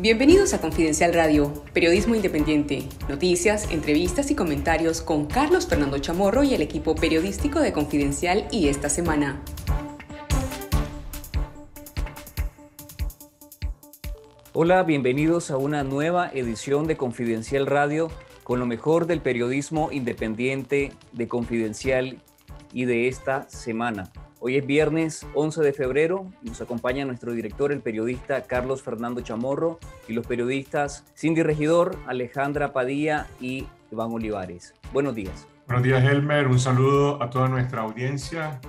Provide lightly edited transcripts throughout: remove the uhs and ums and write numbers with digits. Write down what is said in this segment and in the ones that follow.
Bienvenidos a Confidencial Radio, periodismo independiente, noticias, entrevistas y comentarios con Carlos Fernando Chamorro y el equipo periodístico de Confidencial y esta semana. Hola, bienvenidos a una nueva edición de Confidencial Radio con lo mejor del periodismo independiente de Confidencial y de esta semana. Hoy es viernes 11 de febrero, nos acompaña nuestro director, el periodista Carlos Fernando Chamorro, y los periodistas Cindy Regidor, Alejandra Padilla y Iván Olivares. Buenos días. Buenos días, Elmer. Un saludo a toda nuestra audiencia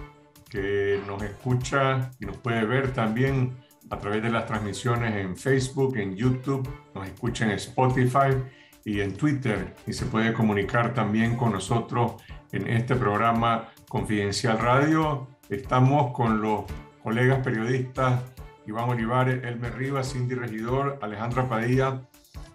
que nos escucha y nos puede ver también a través de las transmisiones en Facebook, en YouTube, nos escucha en Spotify y en Twitter, y se puede comunicar también con nosotros en este programa Confidencial Radio. Estamos con los colegas periodistas Iván Olivares, Elmer Rivas, Cindy Regidor, Alejandra Padilla,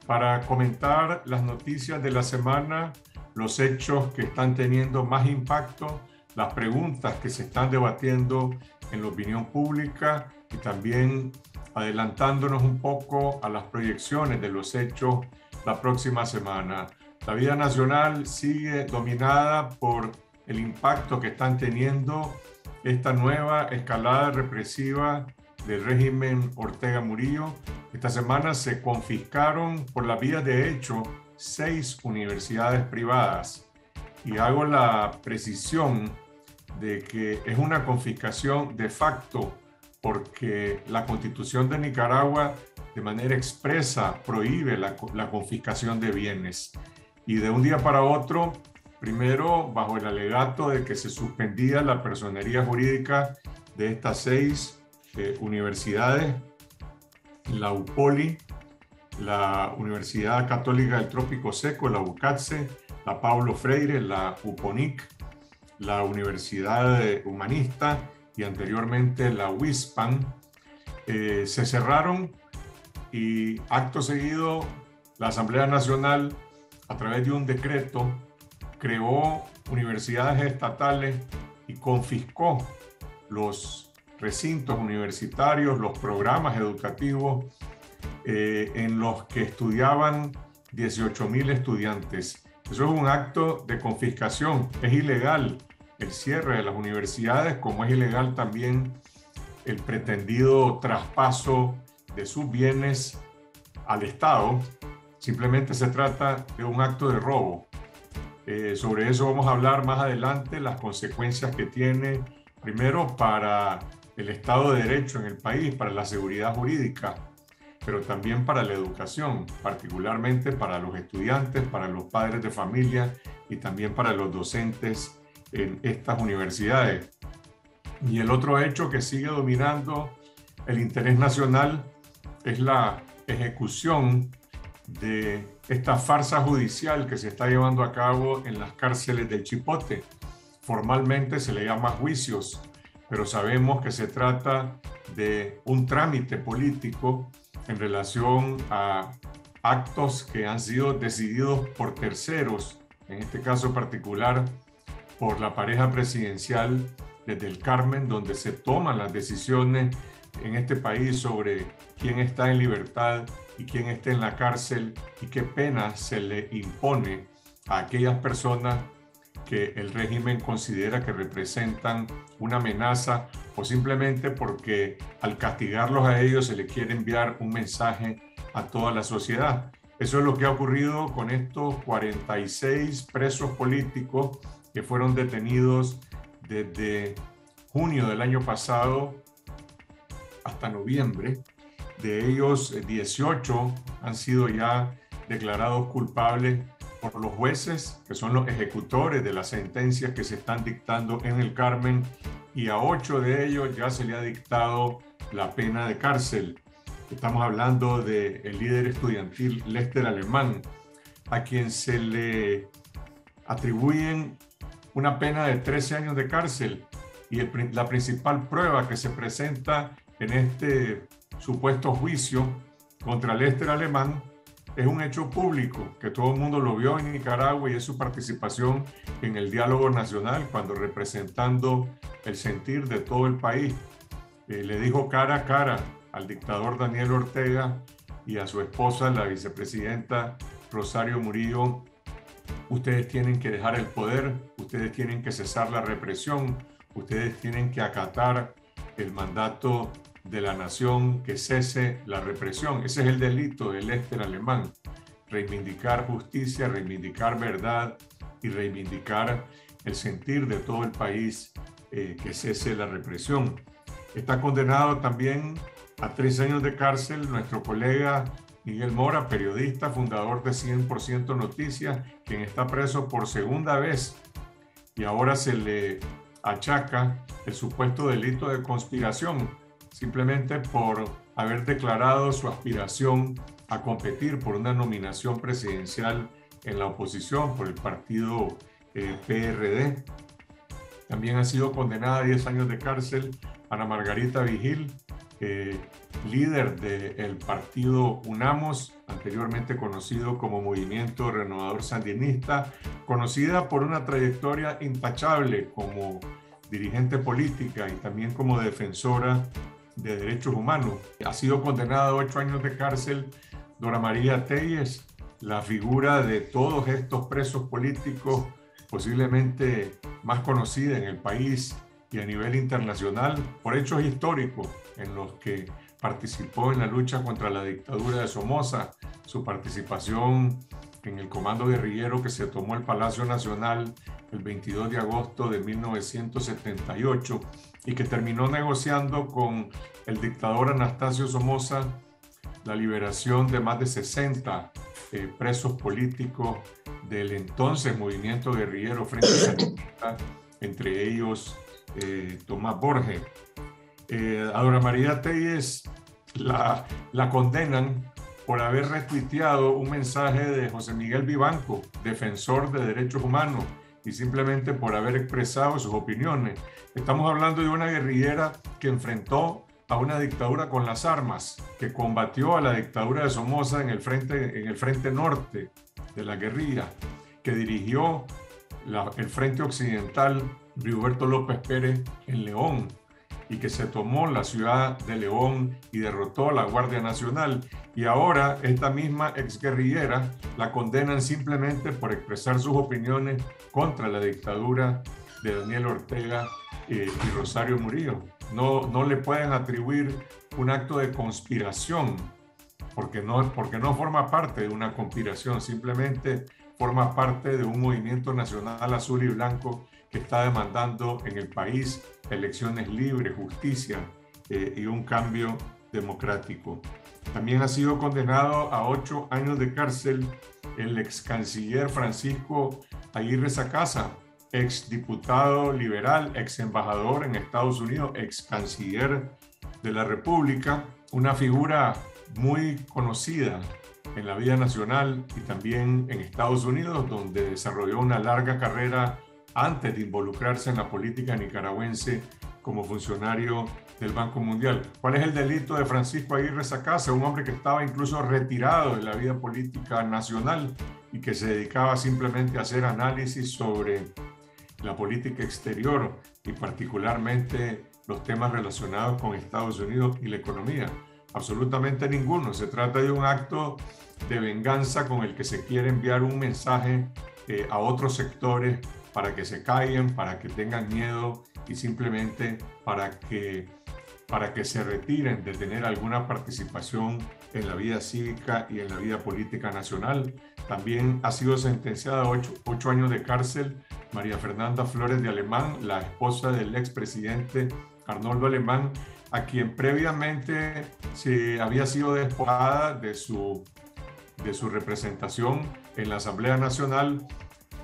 para comentar las noticias de la semana, los hechos que están teniendo más impacto, las preguntas que se están debatiendo en la opinión pública y también adelantándonos un poco a las proyecciones de los hechos la próxima semana. La vida nacional sigue dominada por el impacto que están teniendo esta nueva escalada represiva del régimen Ortega Murillo. Esta semana se confiscaron por la vía de hecho 6 universidades privadas. Y hago la precisión de que es una confiscación de facto porque la Constitución de Nicaragua de manera expresa prohíbe la confiscación de bienes. Y de un día para otro, primero, bajo el alegato de que se suspendía la personería jurídica de estas 6 universidades, la UPOLI, la Universidad Católica del Trópico Seco, la UCATSE, la Pablo Freire, la UPONIC, la Universidad Humanista y anteriormente la UISPAN, se cerraron y acto seguido la Asamblea Nacional, a través de un decreto, creó universidades estatales y confiscó los recintos universitarios, los programas educativos en los que estudiaban 18,000 estudiantes. Eso es un acto de confiscación. Es ilegal el cierre de las universidades, como es ilegal también el pretendido traspaso de sus bienes al Estado. Simplemente se trata de un acto de robo. Sobre eso vamos a hablar más adelante, las consecuencias que tiene, primero, para el Estado de Derecho en el país, para la seguridad jurídica, pero también para la educación, particularmente para los estudiantes, para los padres de familia y también para los docentes en estas universidades. Y el otro hecho que sigue dominando el interés nacional es la ejecución de esta farsa judicial que se está llevando a cabo en las cárceles del Chipote. Formalmente se le llama juicios, pero sabemos que se trata de un trámite político en relación a actos que han sido decididos por terceros, en este caso particular por la pareja presidencial desde el Carmen, donde se toman las decisiones en este país sobre quién está en libertad y quién esté en la cárcel y qué pena se le impone a aquellas personas que el régimen considera que representan una amenaza o simplemente porque al castigarlos a ellos se les quiere enviar un mensaje a toda la sociedad. Eso es lo que ha ocurrido con estos 46 presos políticos que fueron detenidos desde junio del año pasado hasta noviembre. De ellos, 18 han sido ya declarados culpables por los jueces, que son los ejecutores de las sentencias que se están dictando en el Carmen, y a 8 de ellos ya se le ha dictado la pena de cárcel. Estamos hablando del líder estudiantil Lesther Alemán, a quien se le atribuyen una pena de 13 años de cárcel, y la principal prueba que se presenta en este supuesto juicio contra Lesther Alemán es un hecho público que todo el mundo lo vio en Nicaragua, y es su participación en el diálogo nacional cuando, representando el sentir de todo el país, le dijo cara a cara al dictador Daniel Ortega y a su esposa, la vicepresidenta Rosario Murillo, ustedes tienen que dejar el poder, ustedes tienen que cesar la represión, ustedes tienen que acatar el mandato de la nación que cese la represión. Ese es el delito de Lesther Alemán, reivindicar justicia, reivindicar verdad y reivindicar el sentir de todo el país que cese la represión. Está condenado también a 3 años de cárcel nuestro colega Miguel Mora, periodista, fundador de 100% Noticias, quien está preso por segunda vez y ahora se le achaca el supuesto delito de conspiración, simplemente por haber declarado su aspiración a competir por una nominación presidencial en la oposición por el partido PRD. También ha sido condenada a 10 años de cárcel Ana Margarita Vigil, líder del partido UNAMOS, anteriormente conocido como Movimiento Renovador Sandinista, conocida por una trayectoria intachable como dirigente política y también como defensora de derechos humanos. Ha sido condenada a 8 años de cárcel Dora María Téllez, la figura de todos estos presos políticos, posiblemente más conocida en el país y a nivel internacional por hechos históricos en los que participó en la lucha contra la dictadura de Somoza, su participación en el comando guerrillero que se tomó el Palacio Nacional el 22 de agosto de 1978 y que terminó negociando con el dictador Anastasio Somoza la liberación de más de 60 presos políticos del entonces movimiento guerrillero Frente Sandinista, entre ellos Tomás Borges. A Dora María Téllez la condenan por haber retuiteado un mensaje de José Miguel Vivanco, defensor de derechos humanos, y simplemente por haber expresado sus opiniones. Estamos hablando de una guerrillera que enfrentó a una dictadura con las armas, que combatió a la dictadura de Somoza en el frente norte de la guerrilla, que dirigió el frente occidental Rigoberto López Pérez en León, y que se tomó la ciudad de León y derrotó a la Guardia Nacional. Y ahora esta misma exguerrillera la condenan simplemente por expresar sus opiniones contra la dictadura de Daniel Ortega y Rosario Murillo. No le pueden atribuir un acto de conspiración porque no forma parte de una conspiración, simplemente forma parte de un movimiento nacional azul y blanco que está demandando en el país elecciones libres, justicia y un cambio democrático. También ha sido condenado a 8 años de cárcel el ex canciller Francisco Aguirre Sacasa, ex diputado liberal, ex embajador en Estados Unidos, ex canciller de la República, una figura muy conocida en la vida nacional y también en Estados Unidos, donde desarrolló una larga carrera antes de involucrarse en la política nicaragüense como funcionario del Banco Mundial. ¿Cuál es el delito de Francisco Aguirre Sacasa? Un hombre que estaba incluso retirado de la vida política nacional y que se dedicaba simplemente a hacer análisis sobre la política exterior y particularmente los temas relacionados con Estados Unidos y la economía. Absolutamente ninguno. Se trata de un acto de venganza con el que se quiere enviar un mensaje a otros sectores para que se callen, para que tengan miedo y simplemente para que se retiren de tener alguna participación en la vida cívica y en la vida política nacional. También ha sido sentenciada a 8 años de cárcel María Fernanda Flores de Alemán, la esposa del expresidente Arnoldo Alemán, a quien previamente se había sido despojada de su representación en la Asamblea Nacional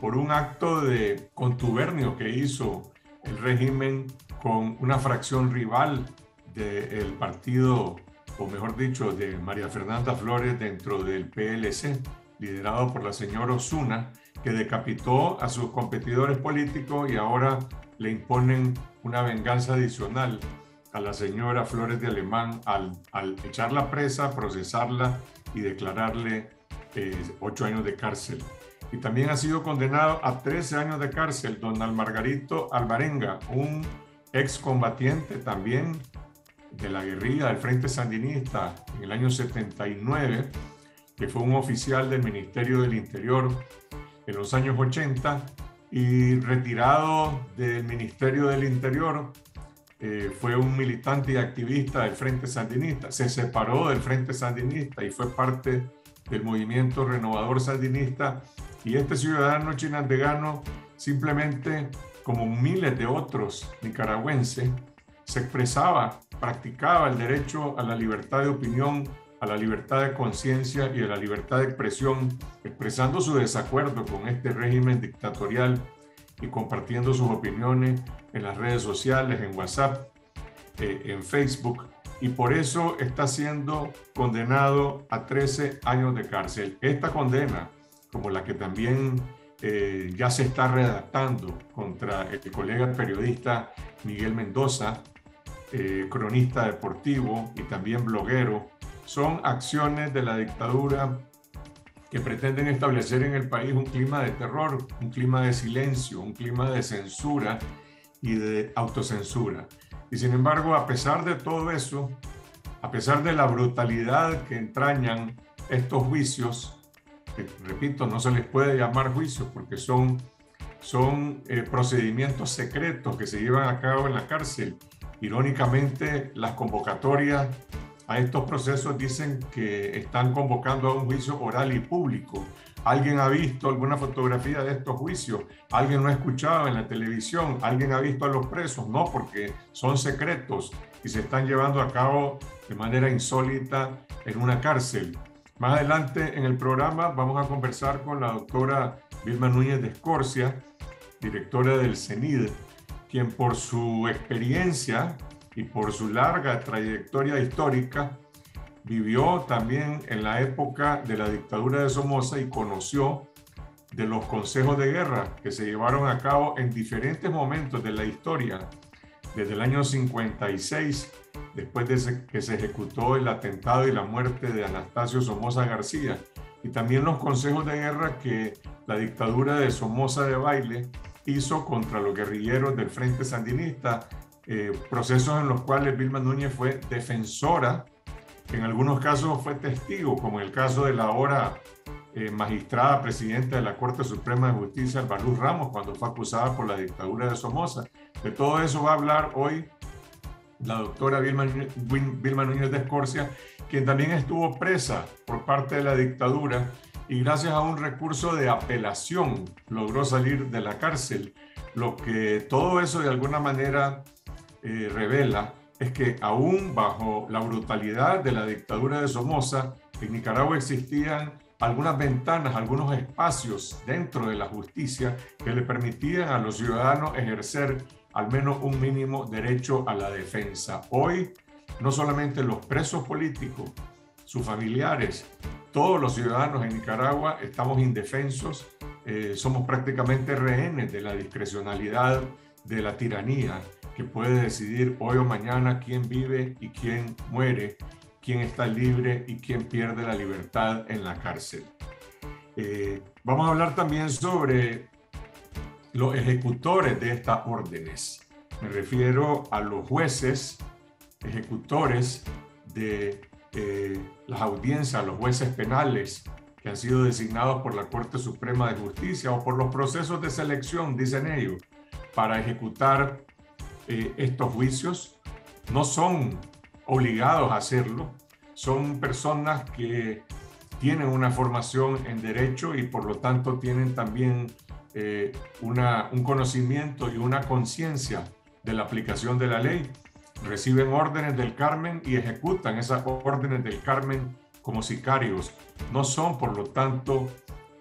por un acto de contubernio que hizo el régimen con una fracción rival del partido, o mejor dicho, de María Fernanda Flores dentro del PLC, liderado por la señora Osuna, que decapitó a sus competidores políticos y ahora le imponen una venganza adicional a la señora Flores de Alemán al echarla presa, procesarla y declararle 8 años de cárcel. Y también ha sido condenado a 13 años de cárcel don Almargarito Alvarenga, un excombatiente también de la guerrilla del Frente Sandinista en el año 79, que fue un oficial del Ministerio del Interior en los años 80 y retirado del Ministerio del Interior, fue un militante y activista del Frente Sandinista. Se separó del Frente Sandinista y fue parte del Movimiento Renovador Sandinista. Y este ciudadano chinandegano, simplemente como miles de otros nicaragüenses, se expresaba, practicaba el derecho a la libertad de opinión, a la libertad de conciencia y a la libertad de expresión, expresando su desacuerdo con este régimen dictatorial y compartiendo sus opiniones en las redes sociales, en WhatsApp, en Facebook, y por eso está siendo condenado a 13 años de cárcel. Esta condena, como la que también ya se está redactando contra el colega periodista Miguel Mendoza, cronista deportivo y también bloguero, son acciones de la dictadura que pretenden establecer en el país un clima de terror, un clima de silencio, un clima de censura y de autocensura. Y sin embargo, a pesar de todo eso, a pesar de la brutalidad que entrañan estos juicios, que, repito, no se les puede llamar juicios porque son procedimientos secretos que se llevan a cabo en la cárcel. Irónicamente, las convocatorias a estos procesos dicen que están convocando a un juicio oral y público. ¿Alguien ha visto alguna fotografía de estos juicios? ¿Alguien lo ha escuchado en la televisión? ¿Alguien ha visto a los presos? No, porque son secretos y se están llevando a cabo de manera insólita en una cárcel. Más adelante en el programa vamos a conversar con la doctora Vilma Núñez de Escorcia, directora del CENID, quien por su experiencia y por su larga trayectoria histórica, vivió también en la época de la dictadura de Somoza y conoció de los consejos de guerra que se llevaron a cabo en diferentes momentos de la historia, desde el año 56, después de que se ejecutó el atentado y la muerte de Anastasio Somoza García, y también los consejos de guerra que la dictadura de Somoza Debayle hizo contra los guerrilleros del Frente Sandinista, procesos en los cuales Vilma Núñez fue defensora, en algunos casos fue testigo, como en el caso de la ahora magistrada presidenta de la Corte Suprema de Justicia, Albaluz Ramos, cuando fue acusada por la dictadura de Somoza. De todo eso va a hablar hoy la doctora Vilma Núñez de Escorcia, quien también estuvo presa por parte de la dictadura y gracias a un recurso de apelación logró salir de la cárcel. Lo que todo eso de alguna manera revela es que aún bajo la brutalidad de la dictadura de Somoza, en Nicaragua existían algunas ventanas, algunos espacios dentro de la justicia que le permitían a los ciudadanos ejercer al menos un mínimo derecho a la defensa. Hoy, no solamente los presos políticos, sus familiares, todos los ciudadanos en Nicaragua estamos indefensos, somos prácticamente rehenes de la discrecionalidad de la tiranía, que puede decidir hoy o mañana quién vive y quién muere, quién está libre y quién pierde la libertad en la cárcel. Vamos a hablar también sobre los ejecutores de estas órdenes. Me refiero a los jueces, ejecutores de las audiencias, los jueces penales que han sido designados por la Corte Suprema de Justicia o por los procesos de selección, dicen ellos, para ejecutar estos juicios. No son obligados a hacerlo, son personas que tienen una formación en derecho y por lo tanto tienen también un conocimiento y una conciencia de la aplicación de la ley. Reciben órdenes del Carmen y ejecutan esas órdenes del Carmen como sicarios. No son, por lo tanto,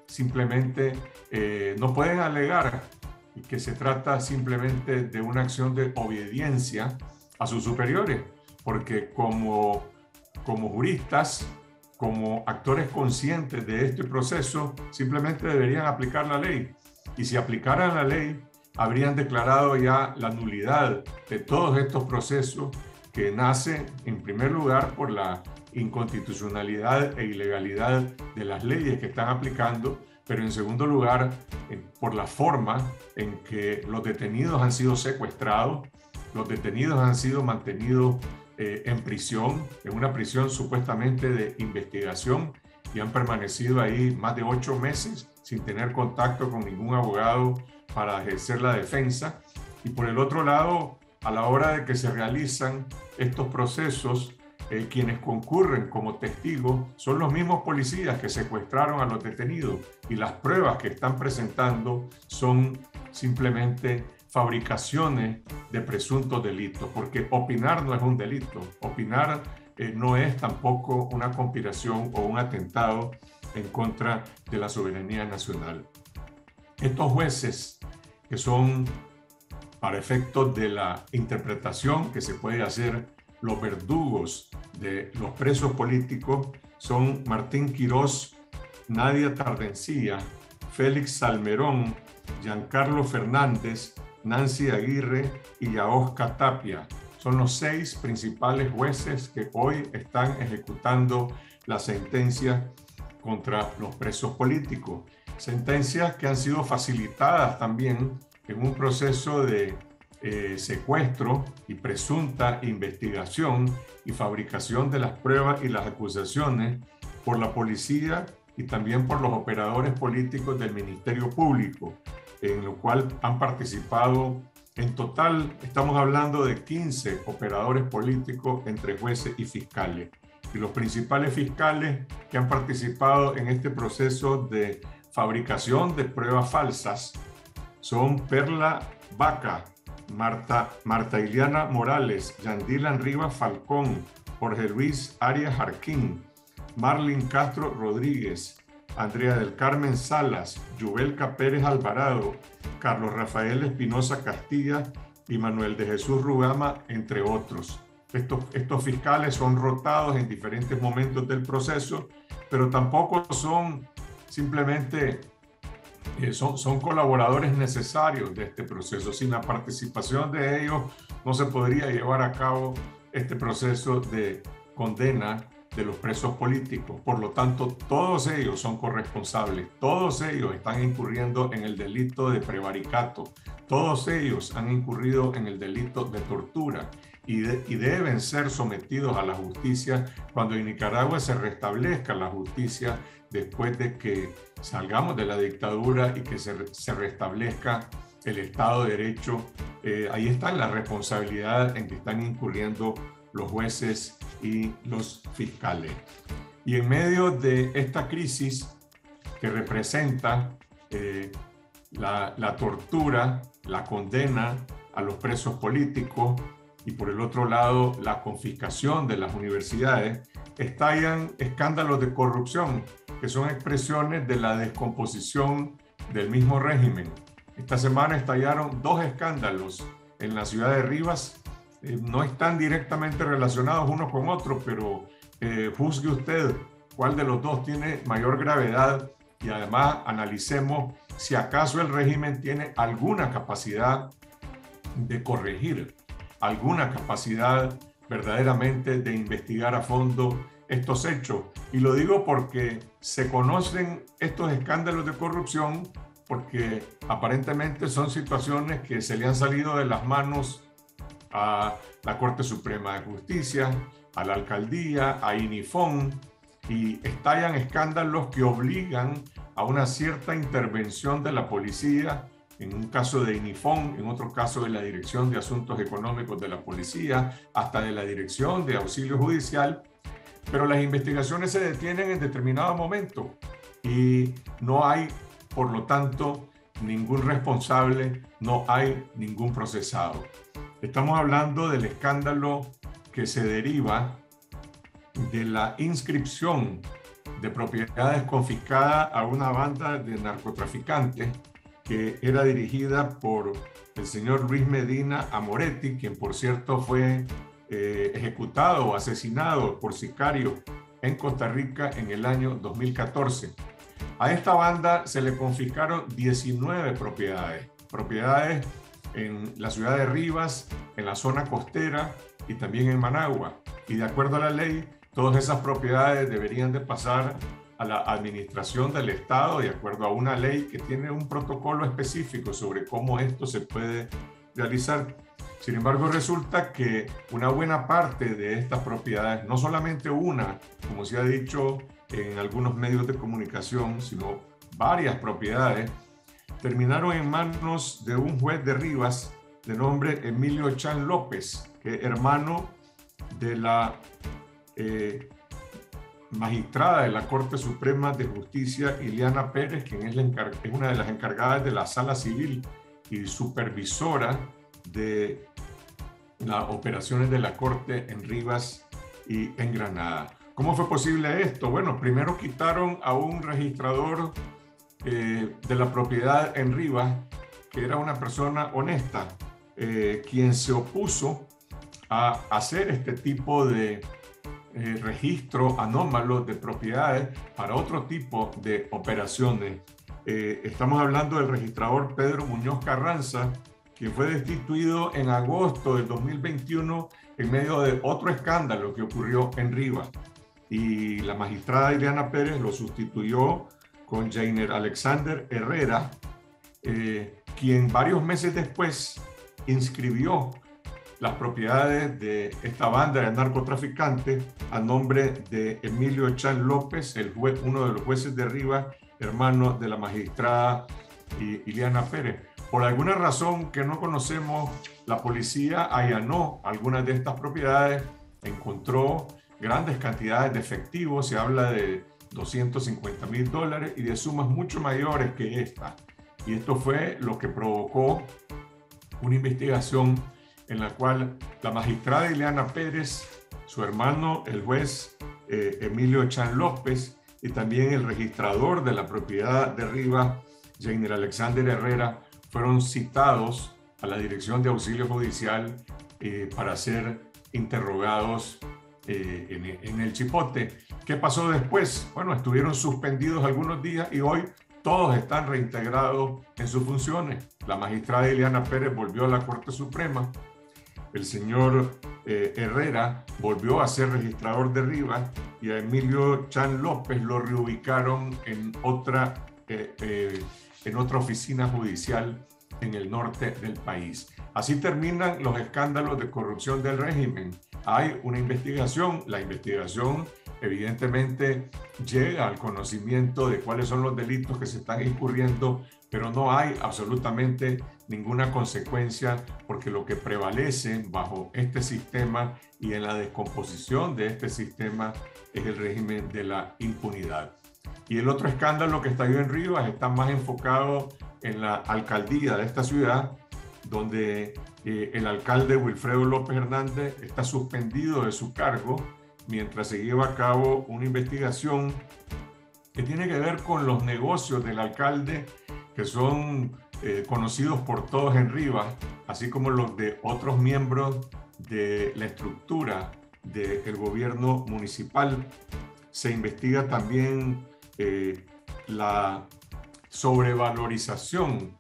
simplemente, no pueden alegar que se trata simplemente de una acción de obediencia a sus superiores, porque como juristas, como actores conscientes de este proceso, simplemente deberían aplicar la ley. Y si aplicaran la ley, habrían declarado ya la nulidad de todos estos procesos que nacen, en primer lugar, por la inconstitucionalidad e ilegalidad de las leyes que están aplicando, pero en segundo lugar, por la forma en que los detenidos han sido secuestrados, los detenidos han sido mantenidos en prisión, en una prisión supuestamente de investigación, y han permanecido ahí más de 8 meses sin tener contacto con ningún abogado para ejercer la defensa. Y por el otro lado, a la hora de que se realizan estos procesos, quienes concurren como testigos son los mismos policías que secuestraron a los detenidos, y las pruebas que están presentando son simplemente fabricaciones de presuntos delitos, porque opinar no es un delito, opinar no es tampoco una conspiración o un atentado en contra de la soberanía nacional. Estos jueces, que son para efectos de la interpretación que se puede hacer los verdugos de los presos políticos, son Martín Quirós, Nadia Tardencía, Félix Salmerón, Giancarlo Fernández, Nancy Aguirre y Yaosca Tapia. Son los 6 principales jueces que hoy están ejecutando la sentencia contra los presos políticos. Sentencias que han sido facilitadas también en un proceso de secuestro y presunta investigación y fabricación de las pruebas y las acusaciones por la policía y también por los operadores políticos del Ministerio Público, en lo cual han participado en total, estamos hablando de 15 operadores políticos entre jueces y fiscales. Y los principales fiscales que han participado en este proceso de fabricación de pruebas falsas son Perla Vaca, Marta Ileana Morales, Yandilan Rivas Falcón, Jorge Luis Arias Jarquín, Marlin Castro Rodríguez, Andrea del Carmen Salas, Yubelka Pérez Alvarado, Carlos Rafael Espinosa Castilla y Manuel de Jesús Rugama, entre otros. Estos fiscales son rotados en diferentes momentos del proceso, pero tampoco son simplemente... Son colaboradores necesarios de este proceso. Sin la participación de ellos no se podría llevar a cabo este proceso de condena de los presos políticos. Por lo tanto, todos ellos son corresponsables, todos ellos están incurriendo en el delito de prevaricato, todos ellos han incurrido en el delito de tortura y deben ser sometidos a la justicia cuando en Nicaragua se restablezca la justicia después de que salgamos de la dictadura y que se restablezca el Estado de Derecho. Ahí está la responsabilidad en que están incurriendo los jueces y los fiscales. Y en medio de esta crisis que representa la tortura, la condena a los presos políticos y por el otro lado la confiscación de las universidades, estallan escándalos de corrupción que son expresiones de la descomposición del mismo régimen. Esta semana estallaron 2 escándalos en la ciudad de Rivas. No están directamente relacionados uno con otro, pero juzgue usted cuál de los dos tiene mayor gravedad y además analicemos si acaso el régimen tiene alguna capacidad de corregir, alguna capacidad verdaderamente de investigar a fondo estos hechos. Y lo digo porque se conocen estos escándalos de corrupción porque aparentemente son situaciones que se le han salido de las manos a la Corte Suprema de Justicia, a la Alcaldía, a INIFON, y estallan escándalos que obligan a una cierta intervención de la policía, en un caso de INIFON, en otro caso de la Dirección de Asuntos Económicos de la Policía, hasta de la Dirección de Auxilio Judicial, pero las investigaciones se detienen en determinado momento y no hay, por lo tanto, ningún responsable, no hay ningún procesado. Estamos hablando del escándalo que se deriva de la inscripción de propiedades confiscadas a una banda de narcotraficantes que era dirigida por el señor Luis Medina Amoretti, quien por cierto fue ejecutado o asesinado por sicarios en Costa Rica en el año 2014. A esta banda se le confiscaron 19 propiedades en la ciudad de Rivas, en la zona costera y también en Managua. Y de acuerdo a la ley, todas esas propiedades deberían de pasar a la administración del Estado de acuerdo a una ley que tiene un protocolo específico sobre cómo esto se puede realizar. Sin embargo, resulta que una buena parte de estas propiedades, no solamente una, como se ha dicho en algunos medios de comunicación, sino varias propiedades, terminaron en manos de un juez de Rivas de nombre Emilio Chan López, que es hermano de la magistrada de la Corte Suprema de Justicia, Ileana Pérez, quien es una de las encargadas de la Sala Civil y supervisora de las operaciones de la Corte en Rivas y en Granada. ¿Cómo fue posible esto? Bueno, primero quitaron a un registrador de la propiedad en Rivas, que era una persona honesta, quien se opuso a hacer este tipo de registro anómalo de propiedades para otro tipo de operaciones. Estamos hablando del registrador Pedro Muñoz Carranza, quien fue destituido en agosto del 2021 en medio de otro escándalo que ocurrió en Rivas. Y la magistrada Ileana Pérez lo sustituyó con Jainer Alexander Herrera, quien varios meses después inscribió las propiedades de esta banda de narcotraficantes a nombre de Emilio Chan López, el juez, uno de los jueces de Rivas, hermano de la magistrada Ileana Pérez. Por alguna razón que no conocemos, la policía allanó algunas de estas propiedades, encontró grandes cantidades de efectivo, se habla de $250,000 y de sumas mucho mayores que esta. Y esto fue lo que provocó una investigación en la cual la magistrada Ileana Pérez, su hermano, el juez Emilio Chan López, y también el registrador de la propiedad de Rivas, Jainer Alexander Herrera, fueron citados a la Dirección de Auxilio Judicial para ser interrogados en el Chipote. ¿Qué pasó después? Bueno, estuvieron suspendidos algunos días y hoy todos están reintegrados en sus funciones. La magistrada Ileana Pérez volvió a la Corte Suprema. El señor Herrera volvió a ser registrador de Rivas y a Emilio Chan López lo reubicaron en otra oficina judicial en el norte del país. Así terminan los escándalos de corrupción del régimen. Hay una investigación, la investigación evidentemente llega al conocimiento de cuáles son los delitos que se están incurriendo, pero no hay absolutamente ninguna consecuencia, porque lo que prevalece bajo este sistema y en la descomposición de este sistema es el régimen de la impunidad. Y el otro escándalo que estalló en Rivas está más enfocado en la alcaldía de esta ciudad, donde el alcalde Wilfredo López Hernández está suspendido de su cargo mientras se lleva a cabo una investigación que tiene que ver con los negocios del alcalde, que son conocidos por todos en Rivas, así como los de otros miembros de la estructura del gobierno municipal. Se investiga también la sobrevalorización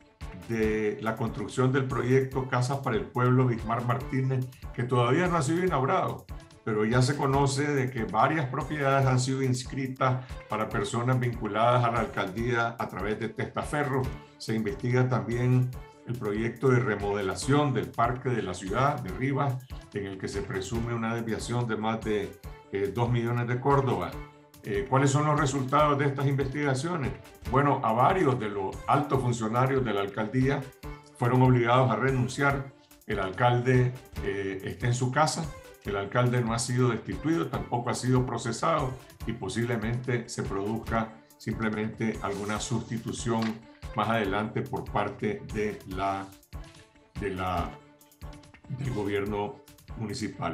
de la construcción del proyecto Casas para el Pueblo Bismar Martínez, que todavía no ha sido inaugurado, pero ya se conoce de que varias propiedades han sido inscritas para personas vinculadas a la alcaldía a través de testaferros. Se investiga también el proyecto de remodelación del parque de la ciudad de Rivas, en el que se presume una desviación de más de 2 millones de Córdoba. ¿Cuáles son los resultados de estas investigaciones? Bueno, a varios de los altos funcionarios de la alcaldía fueron obligados a renunciar. El alcalde está en su casa, el alcalde no ha sido destituido, tampoco ha sido procesado y posiblemente se produzca simplemente alguna sustitución más adelante por parte del gobierno municipal.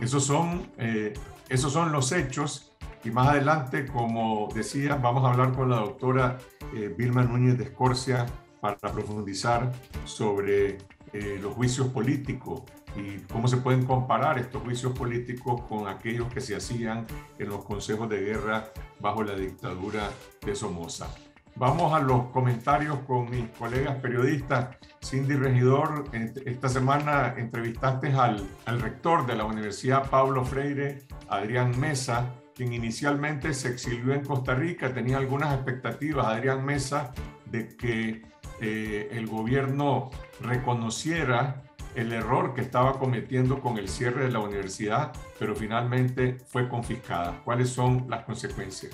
Esos son los hechos, y más adelante, como decía, vamos a hablar con la doctora Vilma Núñez de Escorcia para profundizar sobre los juicios políticos y cómo se pueden comparar estos juicios políticos con aquellos que se hacían en los consejos de guerra bajo la dictadura de Somoza. Vamos a los comentarios con mis colegas periodistas. Cindy Regidor, esta semana entrevistaste al rector de la Universidad Pablo Freire, Adrián Mesa, quien inicialmente se exilió en Costa Rica. Tenía algunas expectativas, Adrián Mesa, de que el gobierno reconociera el error que estaba cometiendo con el cierre de la universidad, pero finalmente fue confiscada. ¿Cuáles son las consecuencias?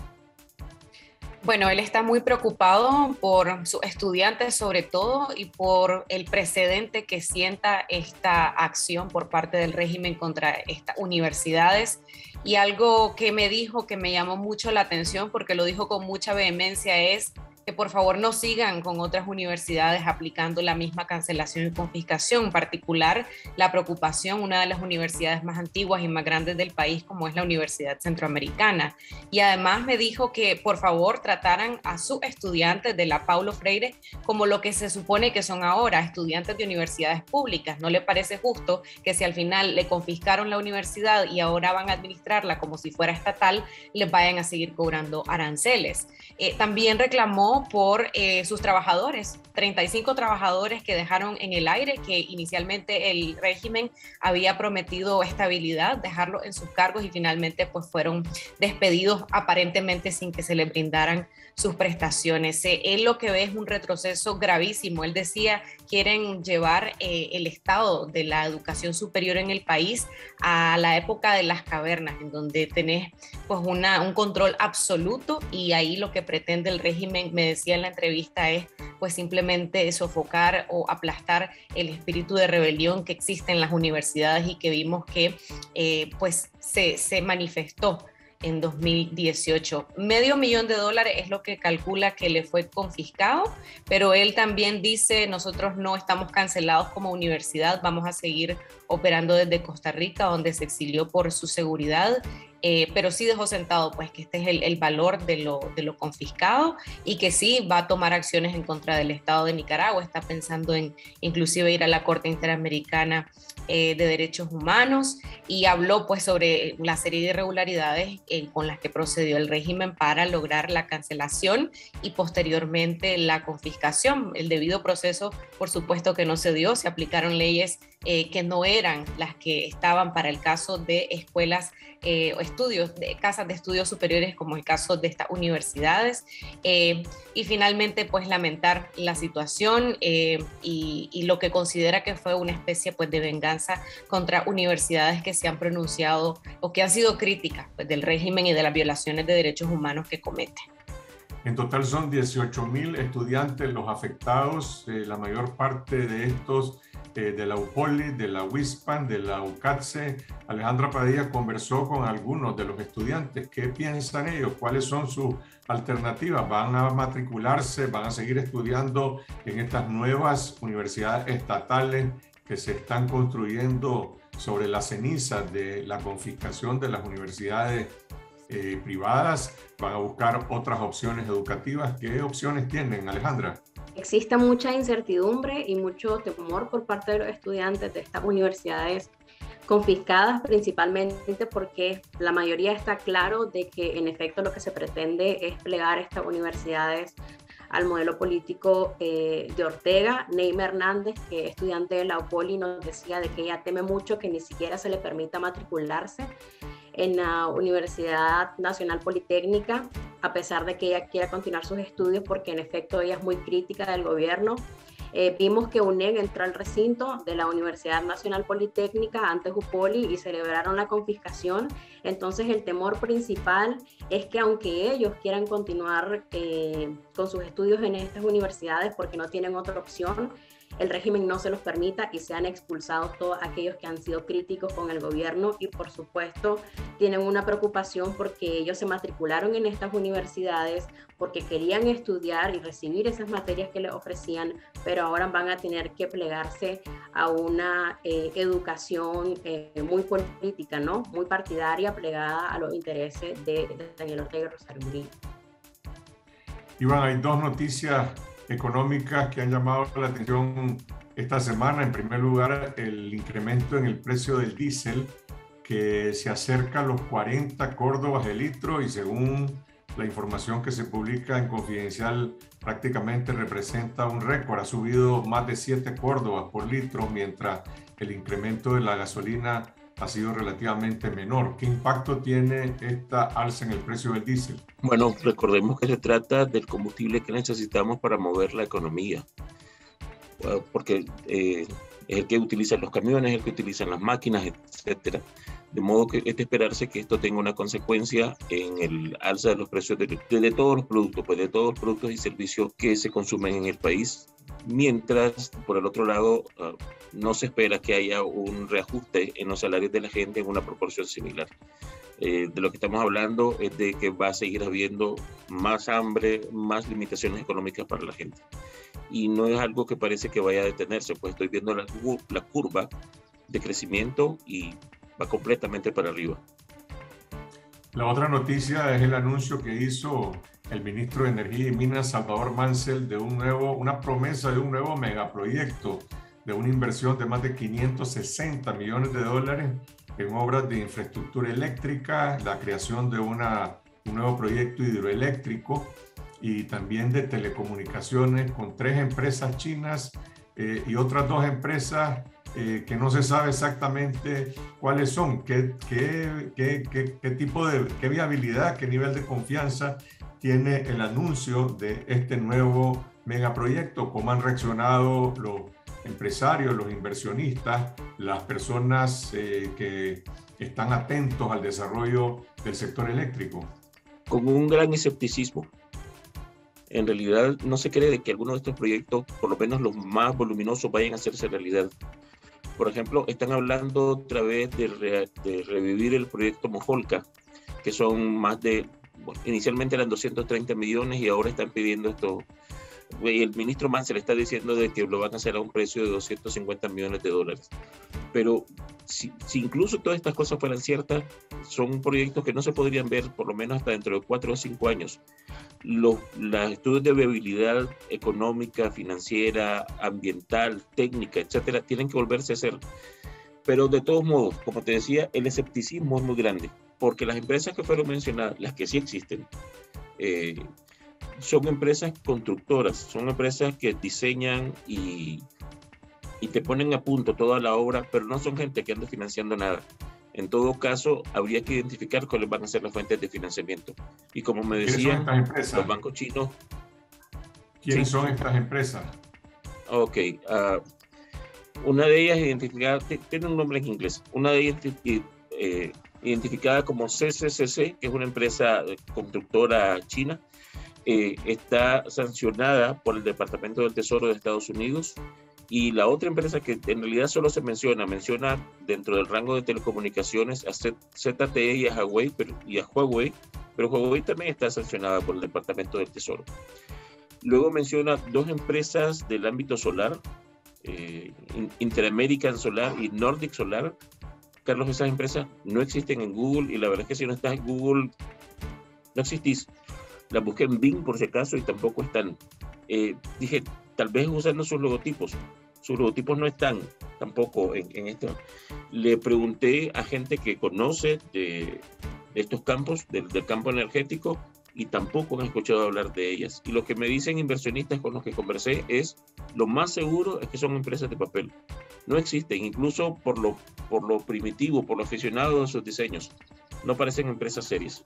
Bueno, él está muy preocupado por sus estudiantes sobre todo y por el precedente que sienta esta acción por parte del régimen contra estas universidades. Y algo que me dijo que me llamó mucho la atención, porque lo dijo con mucha vehemencia, es que por favor no sigan con otras universidades aplicando la misma cancelación y confiscación. En particular, la preocupación, una de las universidades más antiguas y más grandes del país, como es la Universidad Centroamericana. Y además me dijo que por favor trataran a sus estudiantes de la Pablo Freire como lo que se supone que son ahora, estudiantes de universidades públicas. No le parece justo que si al final le confiscaron la universidad y ahora van a administrarla como si fuera estatal, les vayan a seguir cobrando aranceles. También reclamó por sus trabajadores, 35 trabajadores que dejaron en el aire, que inicialmente el régimen había prometido estabilidad, dejarlo en sus cargos, y finalmente pues fueron despedidos aparentemente sin que se les brindaran sus prestaciones. Él lo que ve es un retroceso gravísimo. Él decía, quieren llevar el estado de la educación superior en el país a la época de las cavernas, en donde tenés pues un control absoluto, y ahí lo que pretende el régimen, me decía en la entrevista, es pues simplemente sofocar o aplastar el espíritu de rebelión que existe en las universidades y que vimos que pues se manifestó en 2018. $500,000 es lo que calcula que le fue confiscado, pero él también dice, nosotros no estamos cancelados como universidad, vamos a seguir operando desde Costa Rica, donde se exilió por su seguridad, pero sí dejó sentado pues que este es el valor de lo confiscado, y que sí va a tomar acciones en contra del Estado de Nicaragua. Está pensando en inclusive ir a la Corte Interamericana de Derechos Humanos, y habló pues sobre la serie de irregularidades con las que procedió el régimen para lograr la cancelación y posteriormente la confiscación. El debido proceso, por supuesto, que no se dio, se aplicaron leyes que no eran las que estaban para el caso de escuelas o estudios, de casas de estudios superiores, como el caso de estas universidades, y finalmente pues lamentar la situación y lo que considera que fue una especie pues de venganza contra universidades que se han pronunciado o que han sido críticas pues del régimen y de las violaciones de derechos humanos que comete. En total son 18,000 estudiantes los afectados, la mayor parte de estos de la UPOLI, de la UISPAN, de la UCATSE. Alejandra Padilla conversó con algunos de los estudiantes. ¿Qué piensan ellos? ¿Cuáles son sus alternativas? ¿Van a matricularse? ¿Van a seguir estudiando en estas nuevas universidades estatales que se están construyendo sobre las cenizas de la confiscación de las universidades privadas? ¿Van a buscar otras opciones educativas? ¿Qué opciones tienen, Alejandra? Existe mucha incertidumbre y mucho temor por parte de los estudiantes de estas universidades confiscadas, principalmente porque la mayoría está claro de que en efecto lo que se pretende es plegar estas universidades al modelo político de Ortega. Neyma Hernández, que es estudiante de la UPOLI, nos decía de que ella teme mucho que ni siquiera se le permita matricularse en la Universidad Nacional Politécnica, a pesar de que ella quiera continuar sus estudios, porque en efecto ella es muy crítica del gobierno. Vimos que UNEG entró al recinto de la Universidad Nacional Politécnica, antes UPOLI, y celebraron la confiscación. Entonces el temor principal es que aunque ellos quieran continuar con sus estudios en estas universidades porque no tienen otra opción, el régimen no se los permita y sean expulsados todos aquellos que han sido críticos con el gobierno. Y por supuesto tienen una preocupación porque ellos se matricularon en estas universidades porque querían estudiar y recibir esas materias que les ofrecían, pero ahora van a tener que plegarse a una educación muy política, ¿no? Muy partidaria, plegada a los intereses de Daniel Ortega y Rosario Murillo. Iván, hay dos noticias económicas que han llamado la atención esta semana. En primer lugar, el incremento en el precio del diésel, que se acerca a los 40 córdobas el litro, y según la información que se publica en Confidencial, prácticamente representa un récord. Ha subido más de 7 córdobas por litro, mientras el incremento de la gasolina ha sido relativamente menor. ¿Qué impacto tiene esta alza en el precio del diésel? Bueno, recordemos que se trata del combustible que necesitamos para mover la economía, porque es el que utilizan los camiones, es el que utilizan las máquinas, etcétera. De modo que es de esperarse que esto tenga una consecuencia en el alza de los precios de todos los productos, pues de todos los productos y servicios que se consumen en el país. Mientras, por el otro lado, no se espera que haya un reajuste en los salarios de la gente en una proporción similar. De lo que estamos hablando es de que va a seguir habiendo más hambre, más limitaciones económicas para la gente. Y no es algo que parece que vaya a detenerse, pues estoy viendo la curva de crecimiento y va completamente para arriba. La otra noticia es el anuncio que hizo el ministro de Energía y Minas, Salvador Mansell, de una promesa de un nuevo megaproyecto de una inversión de más de $560 millones en obras de infraestructura eléctrica, la creación de un nuevo proyecto hidroeléctrico y también de telecomunicaciones con 3 empresas chinas y otras 2 empresas que no se sabe exactamente cuáles son, qué viabilidad, qué nivel de confianza tiene el anuncio de este nuevo megaproyecto, cómo han reaccionado los empresarios, los inversionistas, las personas que están atentos al desarrollo del sector eléctrico. Con un gran escepticismo. En realidad no se cree de que algunos de estos proyectos, por lo menos los más voluminosos, vayan a hacerse realidad. Por ejemplo, están hablando otra vez de revivir el proyecto Mojolca, que son más de... Bueno, inicialmente eran 230 millones y ahora están pidiendo esto. El ministro Mansell está diciendo de que lo van a hacer a un precio de $250 millones. Pero si incluso todas estas cosas fueran ciertas, son proyectos que no se podrían ver por lo menos hasta dentro de 4 o 5 años. Los estudios de viabilidad económica, financiera, ambiental, técnica, etcétera, tienen que volverse a hacer. Pero de todos modos, como te decía, el escepticismo es muy grande, porque las empresas que fueron mencionadas, las que sí existen, son empresas constructoras, son empresas que diseñan y te ponen a punto toda la obra, pero no son gente que anda financiando nada. En todo caso, habría que identificar cuáles van a ser las fuentes de financiamiento. Y como me decían, los bancos chinos... ¿Quiénes son estas empresas? Ok, una de ellas identificada, tiene un nombre en inglés, una de ellas identificada como CCCC, que es una empresa constructora china, está sancionada por el Departamento del Tesoro de Estados Unidos, y la otra empresa que en realidad solo se menciona dentro del rango de telecomunicaciones a ZTE y a Huawei, pero Huawei también está sancionada por el Departamento del Tesoro. Luego menciona 2 empresas del ámbito solar, Interamerican Solar y Nordic Solar. Carlos, esas empresas no existen en Google, y la verdad es que si no estás en Google, no existís. Las busqué en Bing por si acaso y tampoco están. Dije, tal vez usando sus logotipos. Sus logotipos no están tampoco en esto. Le pregunté a gente que conoce de estos campos, del campo energético, y tampoco han escuchado hablar de ellas. Y lo que me dicen inversionistas con los que conversé es, lo más seguro es que son empresas de papel. No existen, incluso por lo primitivo, por lo aficionado de sus diseños. No parecen empresas serias.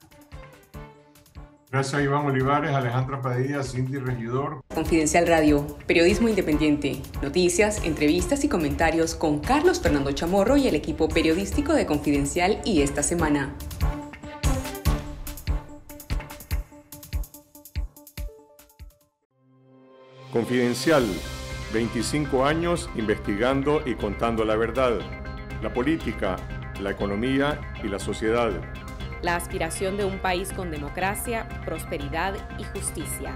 Gracias a Iván Olivares, Alejandra Padilla, Cindy Regidor. Confidencial Radio, periodismo independiente, noticias, entrevistas y comentarios con Carlos Fernando Chamorro y el equipo periodístico de Confidencial y Esta Semana. Confidencial, 25 años investigando y contando la verdad, la política, la economía y la sociedad. La aspiración de un país con democracia, prosperidad y justicia,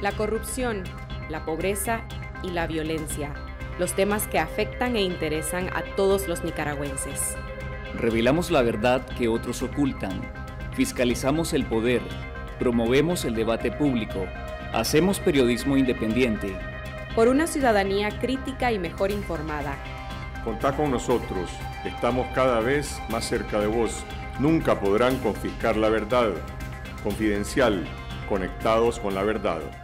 la corrupción, la pobreza y la violencia, los temas que afectan e interesan a todos los nicaragüenses. Revelamos la verdad que otros ocultan, fiscalizamos el poder, promovemos el debate público, hacemos periodismo independiente. Por una ciudadanía crítica y mejor informada. Contá con nosotros, estamos cada vez más cerca de vos. Nunca podrán confiscar la verdad. Confidencial, conectados con la verdad.